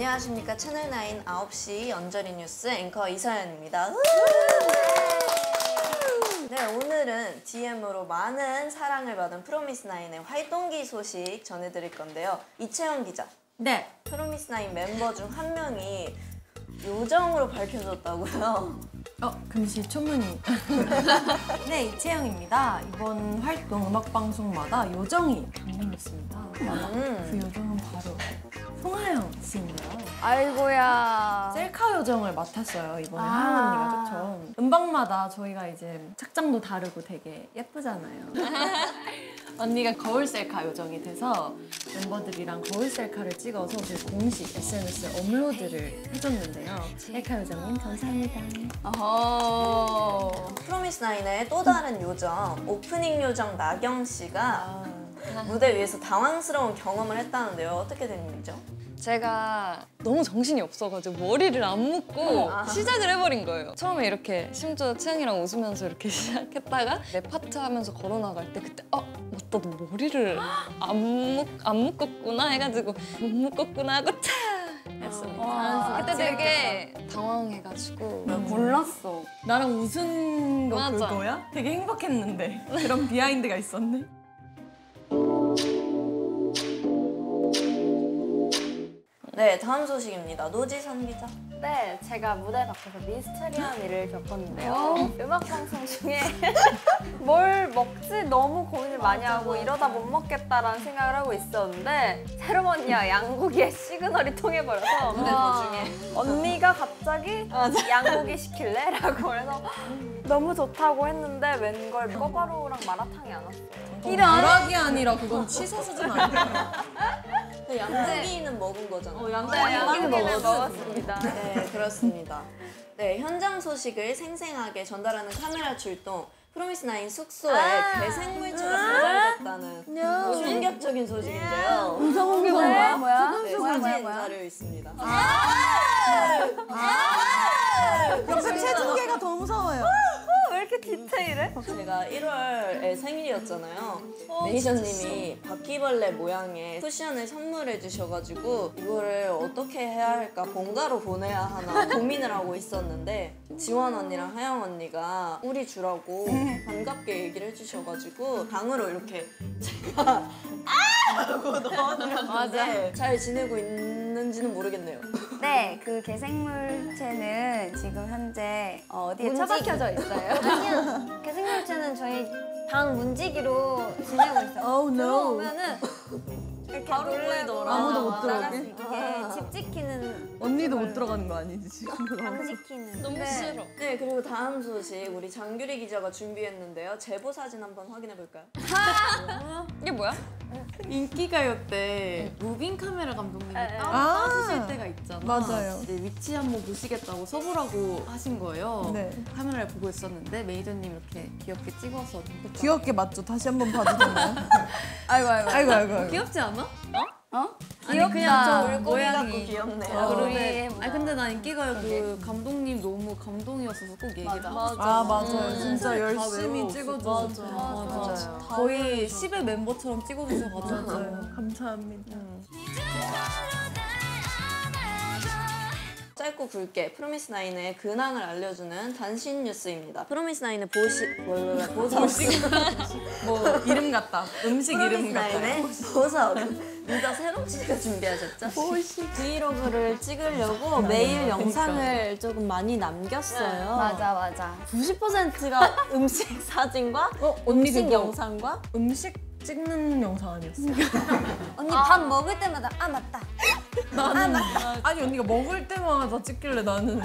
안녕하십니까. 채널9 9시 언저리 뉴스 앵커 이서연입니다. 네, 오늘은 DM으로 많은 사랑을 받은 프로미스나인의 활동기 소식 전해드릴 건데요. 이채영 기자. 네. 프로미스나인 멤버 중 한 명이 요정으로 밝혀졌다고요. 금시초문이. 네, 이채영입니다. 이번 활동 음악방송마다 요정이 방문했습니다. 그 요정은 바로 송하영 씨인데요. 아이고야. 셀카 요정을 맡았어요, 이번에. 하영 언니가, 그쵸? 음방마다 저희가 이제 착장도 다르고 되게 예쁘잖아요. 언니가 거울 셀카 요정이 돼서 멤버들이랑 거울 셀카를 찍어서 그 공식 SNS에 업로드를 해줬는데요. 셀카 요정님 감사합니다. 프로미스나인의 또 다른 요정, 오프닝 요정 나경 씨가 무대 위에서 당황스러운 경험을 했다는데요. 어떻게 된 일이죠? 제가 너무 정신이 없어가지고 머리를 안 묶고 시작을 해버린 거예요. 처음에 이렇게 심지어 채영이랑 웃으면서 이렇게 시작했다가 내 파트 하면서 걸어나갈 때 그때 맞다, 너 머리를 안 묶었구나 해가지고 못 묶었구나 하고 차! 했습니다. 그때 되게 당황해가지고 몰랐어. 나랑 웃은 거 그거야? 되게 행복했는데 그런 비하인드가 있었네. 네, 다음 소식입니다. 노지선 기자. 네, 제가 무대 밖에서 미스테리한 일을 겪었는데요. 음악 방송 중에 뭘 먹지 너무 고민을 많이 하고 이러다 못 먹겠다라는 생각을 하고 있었는데 세럼 언니와 양고기의 시그널이 통해버려서 무대 도중에 언니가 갑자기 양고기 시킬래? 라고 해서 너무 좋다고 했는데 웬걸 꿔바로우랑 마라탕이 안 왔어요. 이락이 아니라 그건 취사 수준 아니에요. 양고기는 먹은 거잖아요. 양고기는 먹었습니다. 네, 그렇습니다. 네, 현장 소식을 생생하게 전달하는 카메라 출동. 프로미스나인 숙소에 배생물체가 발견됐다는 충격적인 소식인데요. 무서운 거야? 뭐야? 사진 자료 있습니다. 역시 체중계가 더 무서워요. 왜 이렇게 디테일해? 제가 1월에 생일이었잖아요. 매니저님이 바퀴벌레 모양의 쿠션을 선물해 주셔가지고 이거를 어떻게 해야 할까, 본가로 보내야 하나 고민을 하고 있었는데 지원 언니랑 하영 언니가 우리 주라고 반갑게 얘기를 해주셔가지고 방으로 이렇게 제가 하고 넣어놨는데 잘 지내고 있는지는 모르겠네요. 네, 그 개생물체는 지금 현재 어디에 처박혀져 있어요? 아니요, 개생물체는 저희 방 문지기로 지내고 있어요. 들어오면은 이렇게 바로 보이더라. 아무도 못 들어가게? 집 지키는. 언니도 못 들어가는 거 아니지 지금? 방 지키는. 너무 싫어. 네, 그리고 다음 소식 우리 장규리 기자가 준비했는데요. 제보 사진 한번 확인해 볼까요? 이게 뭐야? 인기가요 때 무빙 카메라 감독님이 따주실 때가 있잖아. 맞아요. 이제 위치 한번 보시겠다고 서보라고 하신 거예요. 네. 카메라를 보고 있었는데 매니저님 이렇게 귀엽게 찍어서. 귀엽게 맞죠? 다시 한번 봐도 되나요? 아이고. 귀엽지 않아? 어? 귀엽다. 아니, 그냥 저 물고기 같고 귀엽네요. 아, 근데 난 인기가요 그 감독님 너무 감동이었어서 꼭 얘기를 하고 싶어요. 맞아요. 진짜 열심히 찍어주셨죠. 맞아요. 거의 10의 멤버처럼 찍어주셔가지고. 맞아요. 감사합니다. 짧고 굵게 프로미스나인의 근황을 알려주는 단신 뉴스입니다. 프로미스나인의 이름 같다. 음식 이름 같다. 프로미스나인의 보석. 리더 세럼 씨가 준비하셨죠? 브이로그를 찍으려고 매일 영상을 조금 많이 남겼어요. 맞아. 90%가 음식 사진과 음식 영상과 음식 찍는 영상 아니었어? 언니 밥 먹을 때마다 맞다. 나는 아니 언니가 먹을 때마다 찍길래 나는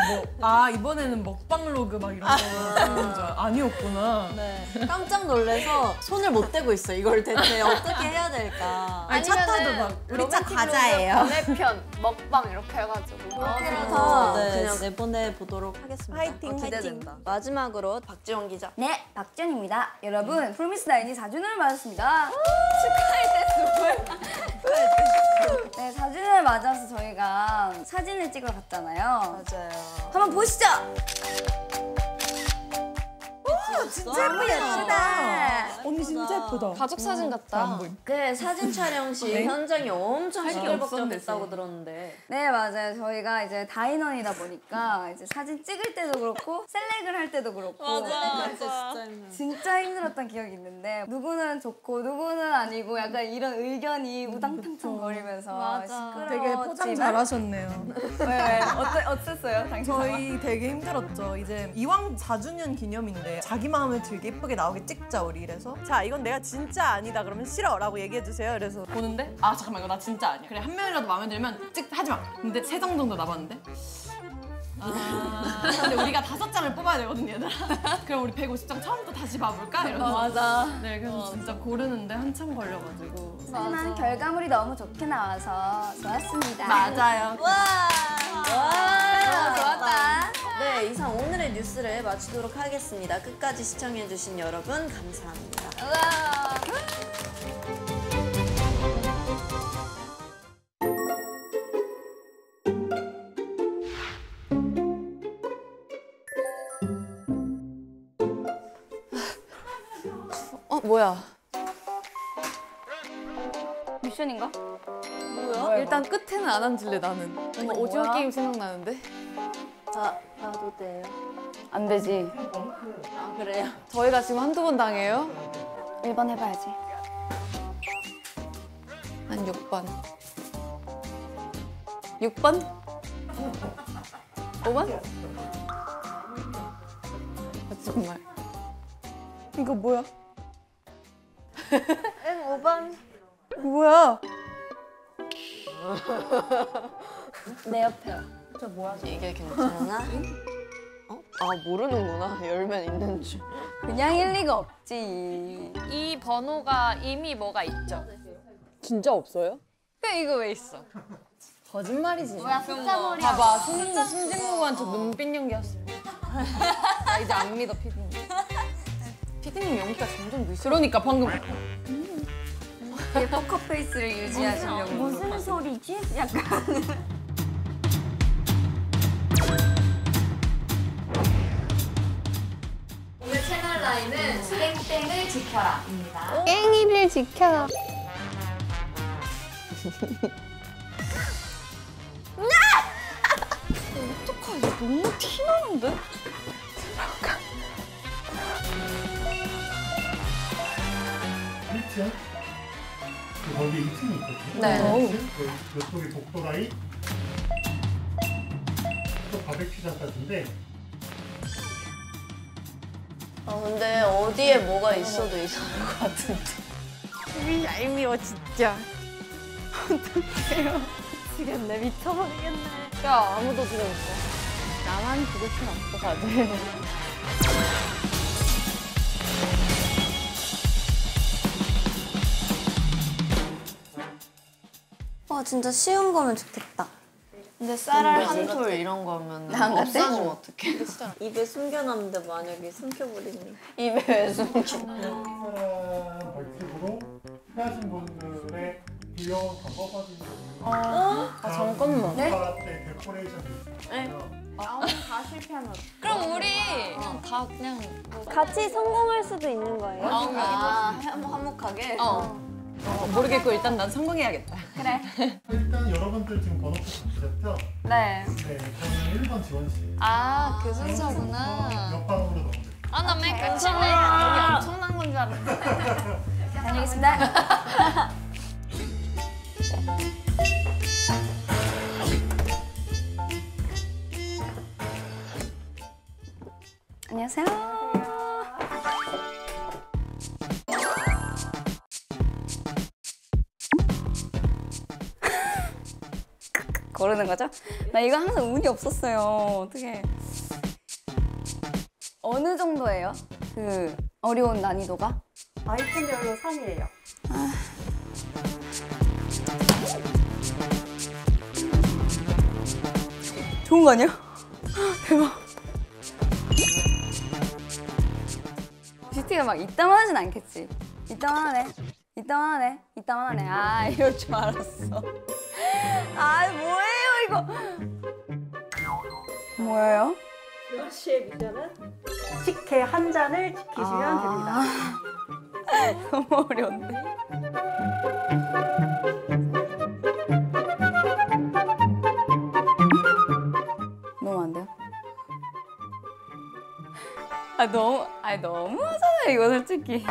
이번에는 먹방로그 막 이런 거 찍는 줄 아니었구나. 네. 깜짝 놀래서 손을 못 대고 있어. 이걸 대체 어떻게 해야 될까? 아니 차 타도 막 우리 차 과자예요. 반대편 먹방 이렇게 해가지고. 그냥 내보내 보도록 하겠습니다. 화이팅. 기대된다. 마지막으로 박지원 기자. 네, 박지원입니다. 여러분, 프로미스나인이 4주년을 맞았습니다. 축하해. 네, 4주년을 맞아서 저희가 사진을 찍으러 갔잖아요. 맞아요. 한번 보시죠. 오, 진짜 예쁘다. 언니 진짜 진짜 예쁘다. 가족 사진 같다. 네, 사진 촬영 시 네? 현장이 엄청 시끌벅적했다고 들었는데. 네, 맞아요. 저희가 이제 다인원이다 보니까 이제 사진 찍을 때도 그렇고 셀렉을 할 때도 그렇고 맞아, 맞아. 진짜 힘들었던 기억이 있는데 누구는 좋고 누구는 아니고 약간 이런 의견이 우당탕탕 거리면서 시끄러웠지만 되게 포장 잘하셨네요. 네, 어땠어요? 저희 되게 힘들었죠. 이제 이왕 4주년 기념인데 자기 마음을 되게 예쁘게 나오게 찍자 우리 이래서 자 이건 내가 진짜 아니다 그러면 싫어 라고 얘기해주세요. 그래서 보는데 아 잠깐만 이거 나 진짜 아니야. 그래 한 명이라도 마음에 들면 찍 하지마. 근데 3장 정도 남았는데 근데 우리가 5장을 뽑아야 되거든요 얘들아. 그럼 우리 150장 처음부터 다시 봐볼까? 이러면서 맞아. 네 그래서 진짜 고르는데 한참 걸려가지고 하지만 결과물이 너무 좋게 나와서 좋았습니다. 맞아요. 와 좋았다. 네 이상 오늘의 뉴스를 마치도록 하겠습니다. 끝까지 시청해주신 여러분 감사합니다. 우와. 뭐야? 미션인가? 뭐야? 일단 끝에는 안 앉을래 나는. 뭔가 오징어 뭐야? 게임 생각나는데? 봐도 돼요? 안 되지. 아 그래요? 저희가 지금 한두 번 당해요? 1번 해봐야지. 난 6번. 6번? 5번? 아, 정말. 이거 뭐야? 응, 5번. 뭐야? 내 옆에. 저 뭐야? 이게 괜찮아? 어? 아, 모르는구나. 열면 있는 줄. 그냥 일리가 없지. 이 번호가 이미 뭐가 있죠? 진짜 없어요? 그냥 이거 왜 있어? 거짓말이지. 뭐야, 숫자 머리야. 봐봐, 순진무구한 저 눈빛 연기였어. 나 이제 안 믿어, 피디님. 피디님 연기가 점점 늦어. 그러니까 방금 포커페이스를 유지하시려고 무슨 소리지? 약간 오늘 채널9은 땡땡을 지켜라 입니다. 땡이를 지켜라. 어떡하지? 너무 티나는데? 거기 2층이 있거든요. 네. 이쪽이 복도라인, 또 바베큐장까지인데. 아 근데 어디에 뭐가 있어도 이상한 것 같은데. 이 얄미워 진짜. 어떡해요. 미치겠네. 미쳐버리겠네. 야 아무도 들어오지. 나만 그것은 없어 다들. 와 진짜 쉬운 거면 좋겠다. 근데 쌀알 한 톨 이런 거면 못 사주면 어떡해. 입에 숨겨놨는데 만약에 숨겨버리면 입에 왜 숨겨. 벌칙으로 헤어진 분들의 귀여운 과거 사진을 아 잠깐만. 네? 아무나 다 실패하면 그럼 우리 그냥 다 그냥 같이 성공할 수도 있는 거예요? 아 화목하게? 모르겠고 일단 난 성공해야겠다. 그래. 일단 여러분들 지금 번호 보셨죠? 네. 네, 저는 1번 지원 씨. 아, 그 순서구나. 몇 방으로 넣으면 돼요? 아, 나 맨 끝이네. 여기 엄청난 건 줄 알았는데. 다녀오겠습니다. 안녕하세요. 고르는 거죠? 나 이거 항상 운이 없었어요. 어떻게 어느 정도예요? 그 어려운 난이도가? 아이템별로 상이에요. 아... 좋은 거 아니야? 대박. 뷰티가 막 이따만 하진 않겠지? 이따만 하네. 이따만 하네. 이따만 하네. 아 이럴 줄 알았어. 아 뭐예요 이거? 뭐예요? 10시의 미션은 식혜 한 잔을 지키시면 됩니다. 너무 어려운데. 너무 안 돼요? 아 너무, 아니 너무 하잖아요 이거 솔직히.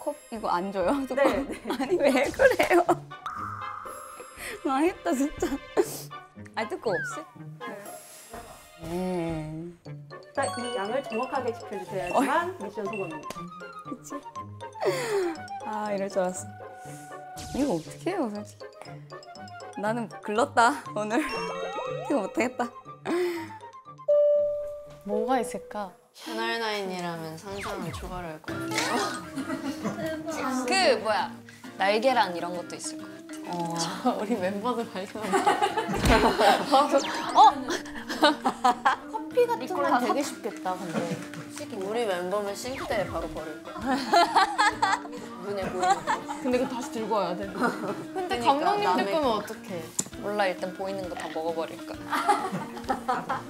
컵 이거 안 줘요? 네, 네. 아니 왜 그래요? 망했다 진짜. 아니 뜯고 없이? 네. 그 양을 정확하게 지켜주셔야지만 미션 성공입니다. 그치? 아 이럴 줄 알았어. 이거 어떻게 해요 솔직히? 나는 글렀다 오늘. 이거 못하겠다. 뭐가 있을까? 채널9이라면 상상을 초월할 것 같아요. 그 뭐야 날계란 이런 것도 있을 것 같아요. 우리 멤버들 발견한다. 커피 같은 건 되게 쉽겠다. 근데 우리 멤버면 싱크대에 바로 버릴 거야. 눈에 보이는 거. 근데 이거 다시 들고 와야 돼. 근데 그러니까, 감독님들 거면 어떡해. 몰라 일단 보이는 거 다 먹어버릴 거야.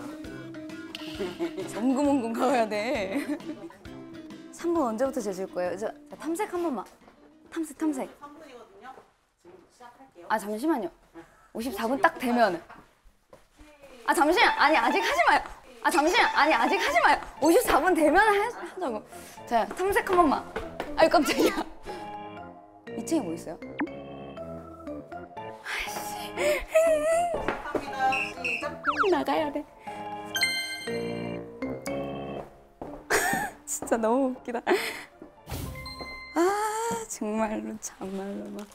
엉금엉금 가야 돼. 3분 언제부터 재줄 거예요? 저 탐색 한 번만. 탐색. 3분이거든요. 지금 시작할게요. 아 잠시만요. 54분 딱 되면. 아 잠시만. 아니 아직 하지 마요. 아 잠시만. 아니 아직 하지 마요. 54분 되면 하자고. 자 탐색 한 번만. 아유 깜짝이야. 2층에 뭐 있어요? 아이씨. 갑니다. 시작. 나가야 돼. 진짜 너무 웃기다. 아 정말로 정말로 막.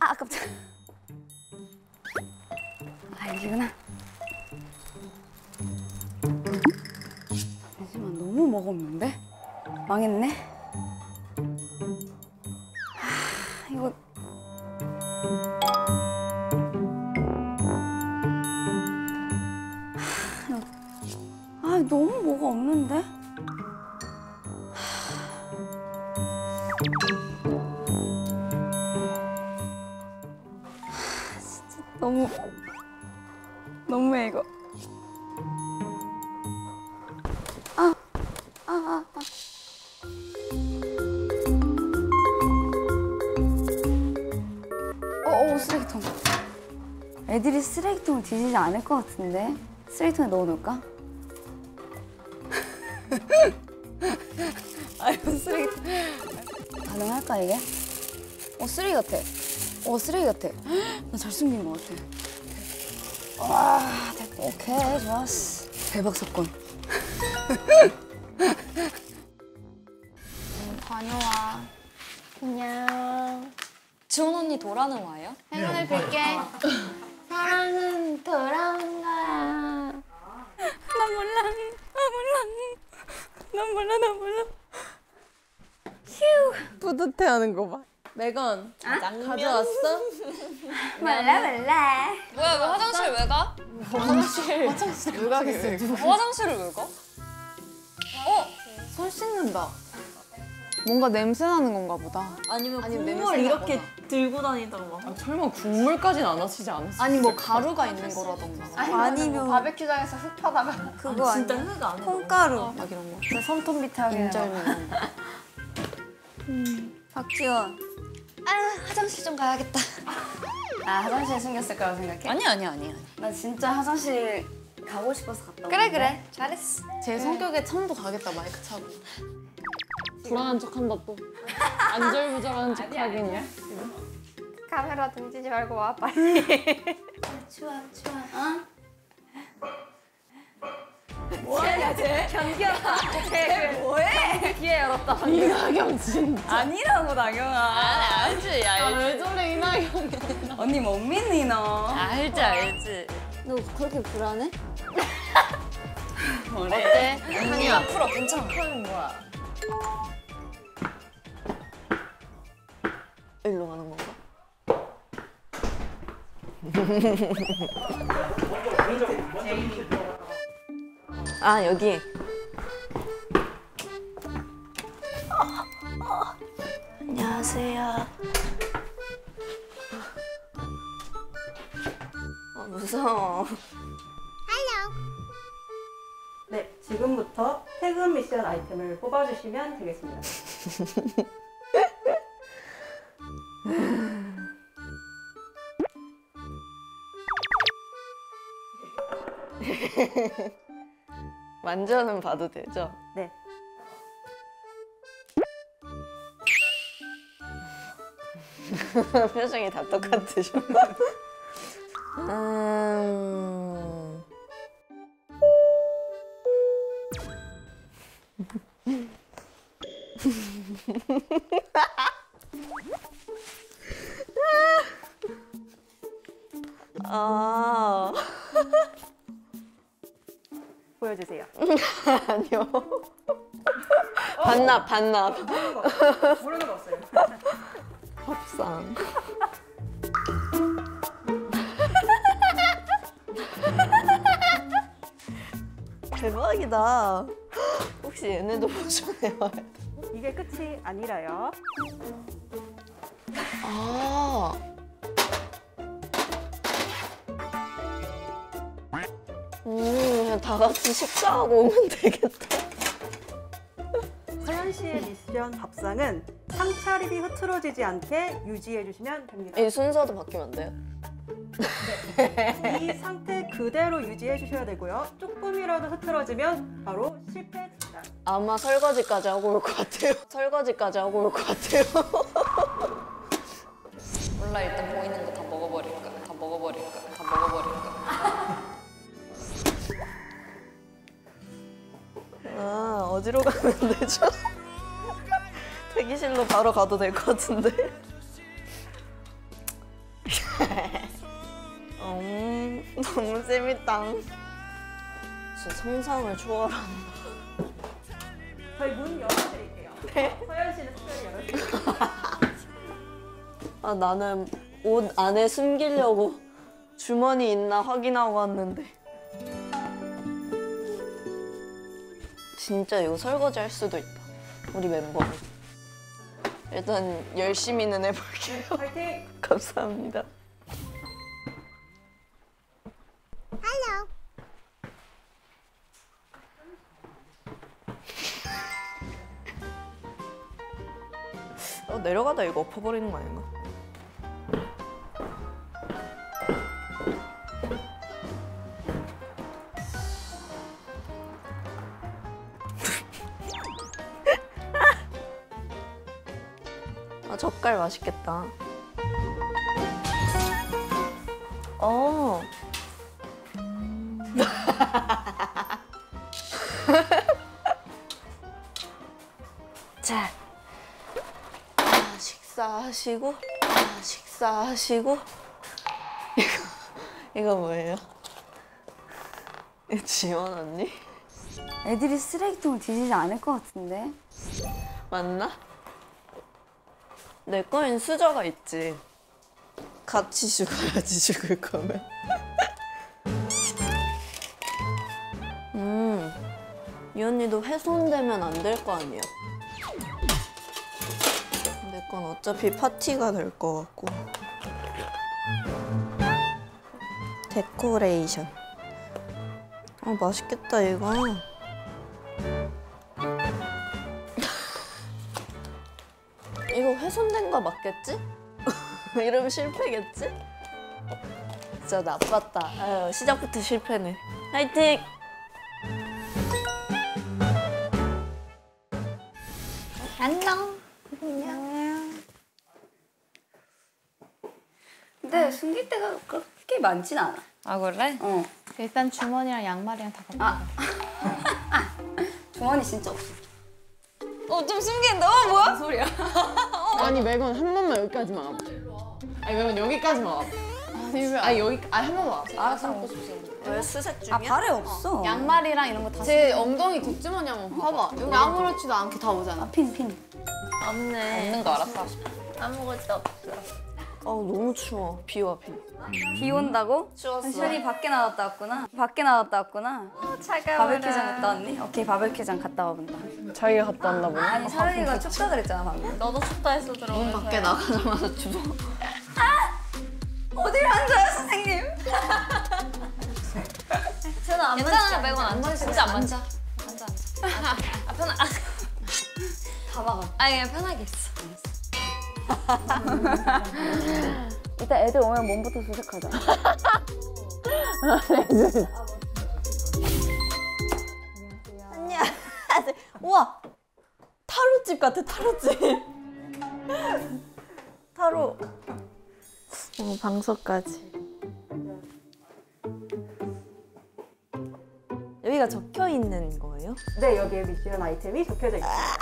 아 깜짝. 아 여기구나. 잠시만 너무 먹었는데 망했네. 아 이거. 너무 뭐가 없는데? 진짜 너무해 이거. 쓰레기통. 애들이 쓰레기통을 뒤지지 않을 것 같은데? 쓰레기통에 넣어놓을까? 아유 쓰레기 가능할까 이게? 쓰레기 같아. 쓰레기 같아. 나 잘 숨긴 것 같아. 와 됐고 오케이 좋았어. 대박 사건. 관효아 안녕. 지원 언니 돌아는 와요? 행운을 빌게. 사랑은 돌아온 거야. 난 몰라. 난 몰라. 휴. 뿌듯해하는 거 봐. 매건 아? 가져왔어? 몰라. 뭐야 왜 화장실 왜 가? 화장실 왜 가겠어? 화장실을 왜 가? 손 씻는다. 뭔가 냄새 나는 건가 보다. 아니면 국물 이렇게 보다. 들고 다니던가. 아, 설마 국물까지는 안 하시지 않았어요? 아니 뭐 가루가 있는 거라던가. 아니면 바베큐장에서 흙 파다가 그거. 아, 진짜 흙 아니야? 콩가루 막 이런 거. 진짜 손톱 밑에 하게 인절미는. 박지원. 아 화장실 좀 가야겠다. 아 화장실에 숨겼을 거라고 생각해? 아니. 나 진짜 화장실 가고 싶어서 갔다 왔는데. 그래 잘했어. 제 성격에 처음도 가겠다 마이크 차고. 불안한 척한다 또. 안절부절한 척하겠냐? 카메라 등지지 말고 와 빨리. 추워. 어? 뭐야 쟤? 경기야. 쟤 뭐해? 기회 열었다. 이나경 진짜. 아니라고 나경아. 알지. 왜 저래 이나경. 언니 못 믿니 너. 알지. 너 그렇게 불안해? 어때? 아니 앞으로 괜찮아. 하는 거야. 일로 가는 건가? 아 여기. 안녕하세요. 무서워. Hello. 지금부터 퇴근 미션 아이템을 뽑아주시면 되겠습니다. 만져는 봐도 되죠? 네. 표정이 다 똑같으셔. 아. 보여주세요. 아니요. 반납, 반납. 모르는 거 없어요. 밥상. 대박이다. 혹시 얘네도 보존해야 돼? 이게 끝이 아니라요. 아. 그냥 다 같이 식사하고 오면 되겠다. 서현 씨의 미션 밥상은 상차림이 흐트러지지 않게 유지해 주시면 됩니다. 이 순서도 바뀌면 안 돼요? 네. 이 상태 그대로 유지해 주셔야 되고요. 조금이라도 흐트러지면 바로 실패입니다. 아마 설거지까지 하고 올 것 같아요. 설거지까지 하고 올 것 같아요. 몰라, 일단 보이는 거 다 먹어버릴까? 다 먹어버릴까? 다 먹어버릴까? 아, 어디로 가면 되죠? 대기실로 바로 가도 될 것 같은데? 너무 재밌다. 진짜 상상을 초월한다. 저희 문 열어드릴게요. 네? 서현 씨는 특별히 열어드릴게요. 아, 나는 옷 안에 숨기려고 주머니 있나 확인하고 왔는데. 진짜 이거 설거지 할 수도 있다. 우리 멤버는. 일단 열심히는 해볼게요. 파이팅! 감사합니다. Hello. 내려가다 이거 엎어버리는 거 아닌가? 젓갈 맛있겠다. 어. 자, 식사하시고, 식사하시고. 이거 뭐예요? 지원 언니? 애들이 쓰레기통을 뒤지지 않을 것 같은데? 맞나? 내 거엔 수저가 있지. 같이 죽어야지, 죽을 거면. 이 언니도 훼손되면 안 될 거 아니야. 내 건 어차피 파티가 될 거 같고. 데코레이션. 아, 맛있겠다, 이거. 이거 훼손된 거 맞겠지? 이러면 실패겠지? 진짜 나빴다. 아유, 시작부터 실패네. 화이팅! 안녕. 안녕. 근데 숨길 데가 그렇게 많진 않아. 아, 그래? 어. 일단 주머니랑 양말이랑 다 갖고 가. 아. 주머니 진짜 없어. 좀 숨긴다. 뭐야? 뭔 소리야? 아니, 매건 한 번만 여기까지만 와봐. 아니, 매건 여기까지만 와봐. 아니, 왜? 아니, 여기, 아니, 한 번만 와봐. 알았어. 왜 수색 중이야? 아, 발에 없어. 양말이랑 이런 거 다. 제 엉덩이 뒷주머니 한번 봐봐. 여기 아무렇지도 않게 다 오잖아. 아, 핀, 핀. 없네. 없는 거 알았어. 아무것도 없어. 어우, 너무 추워. 비 와, 비. 비 온다고? 추웠어. 슈리 밖에 나갔다 왔구나. 밖에 나갔다 왔구나. 차가워라. 바베큐장 갔다 왔니? 오케이, 바베큐장 갔다 와본다. 자기가 갔다 왔나 보네. 아니, 서윤이가 춥다 그랬잖아, 방금. 너도 춥다 했어, 들어오면서. 문 밖에 나가자마자 추워. 아! 어딜 앉아요, 선생님? 저는 안 괜찮아, 매건 앉아. 진짜 안 앉아. 봐. 아니 그냥 편하게 했어. 이따 애들 오면 몸부터 수색하자. 안녕하세요. 우와! 타로집 같아, 타로집. 타로. 어, 방석까지. 여기가 적혀 있는 거예요? 네, 여기에 미션 아이템이 적혀져 있어요.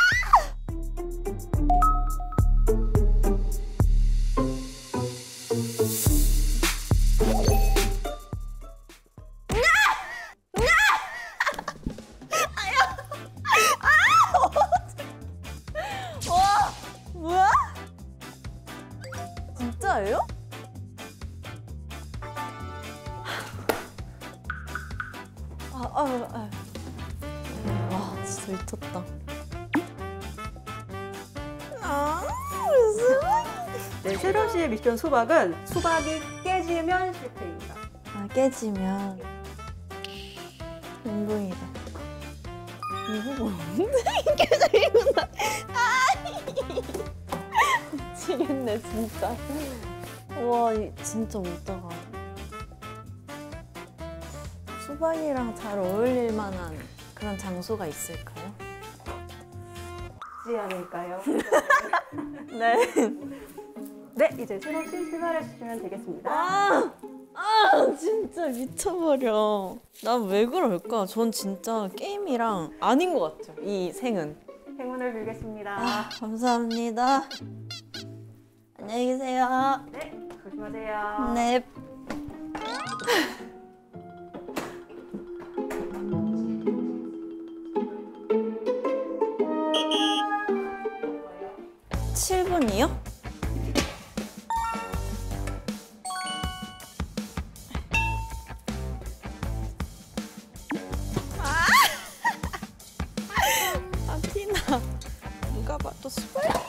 진짜예요? 와, 진짜 미쳤다. 네, 세럼 씨의 미션 수박은 수박이 깨지면 실패입니다. 아, 깨지면. 운동이다. 이거 뭔데? 이게 재밌나? 미치겠네, 진짜. 와, 진짜 못다가. 수박이랑 잘 어울릴 만한 그런 장소가 있을까요? 없지 않을까요? 네. 네, 이제 새롭게 출발해 주시면 되겠습니다. 진짜 미쳐버려. 난 왜 그럴까? 전 진짜 게임이랑 아닌 것 같아요, 이 생은. 행운을 빌겠습니다. 감사합니다. 안녕히 계세요. 네, 조심하세요. 네. 이요? 아, 피나. 누가 봐도 수박이야.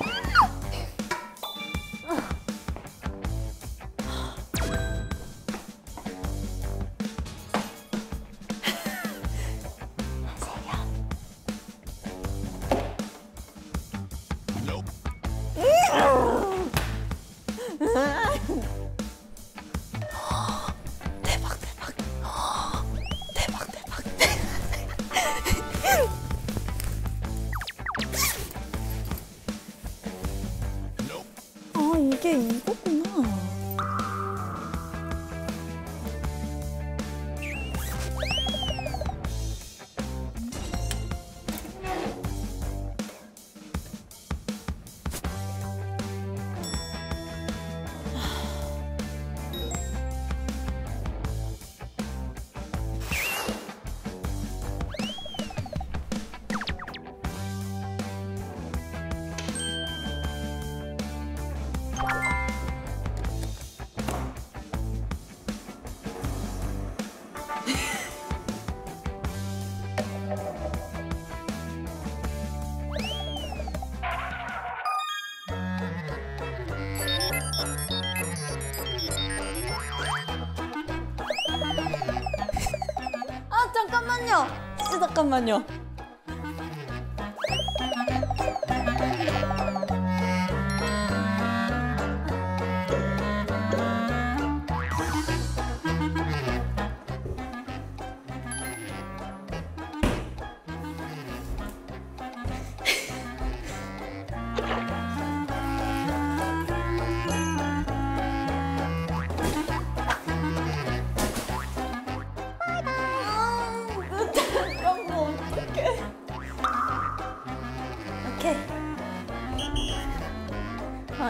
잠깐만요. 잠깐만요.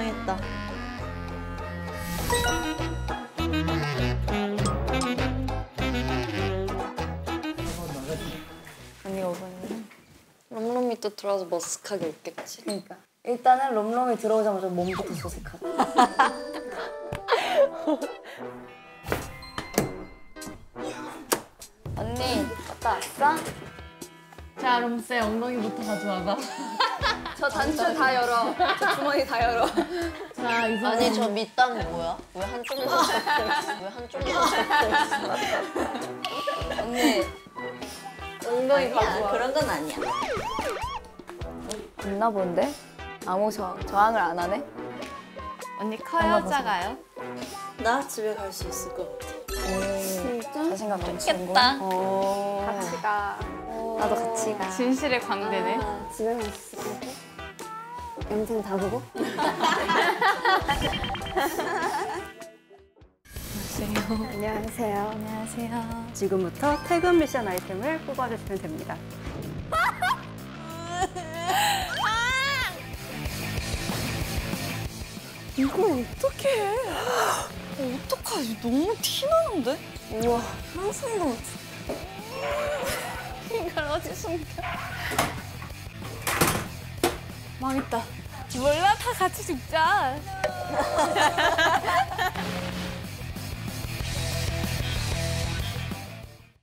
망했다. 언니 5번이네. 롬롬이 또 들어와서 머쓱하게 웃겠지? 그러니까. 일단은 롬롬이 들어오자마자 몸부터 소색하고. 언니, 갔다 왔어? 자, 롬쌤 엉덩이부터 가져와봐. 저 단추 다 열어. 저 주머니 다 열어. 자, 이제 아니, 저 밑단 뭐야? 왜 한쪽만 잡고 있어? 언니, 엉덩이 가져와. 그런 건 아니야. 있나 본데? 아무 저항을 안 하네? 언니 커요? 작아요? 나 집에 갈 수 있을 것 같아. 진짜? 자신감 넘치는 거야? 같이 가. 나도 같이 가. 진실의 광대네. 아, 집에 갈 수 있을 것 같아? 영상 다 보고? 안녕하세요. 안녕하세요. 안녕하세요. 지금부터 퇴근 미션 아이템을 뽑아주시면 됩니다. 이걸 어떻게 해? 어떡하지? 너무 티나는데? 우와, 항상 나왔어. 이걸 어디 숨겨? 망했다. 몰라, 다 같이 죽자.